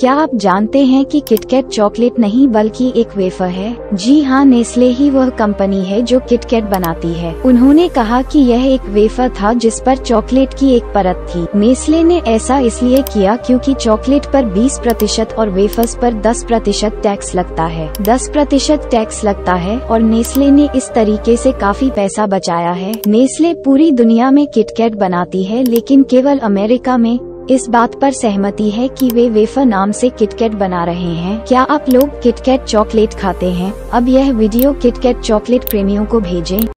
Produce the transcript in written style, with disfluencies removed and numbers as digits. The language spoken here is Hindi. क्या आप जानते हैं कि किटकैट चॉकलेट नहीं बल्कि एक वेफर है। जी हाँ, नेस्ले ही वह कंपनी है जो किटकैट बनाती है। उन्होंने कहा कि यह एक वेफर था जिस पर चॉकलेट की एक परत थी। नेस्ले ने ऐसा इसलिए किया क्योंकि चॉकलेट पर 20% और वेफर्स पर 10% टैक्स लगता है। 10% टैक्स लगता है और नेस्ले ने इस तरीके से काफी पैसा बचाया है। नेस्ले पूरी दुनिया में किटकैट बनाती है, लेकिन केवल अमेरिका में इस बात पर सहमति है कि वे वेफर नाम से किटकैट बना रहे हैं। क्या आप लोग किटकैट चॉकलेट खाते हैं? अब यह वीडियो किटकैट चॉकलेट प्रेमियों को भेजें।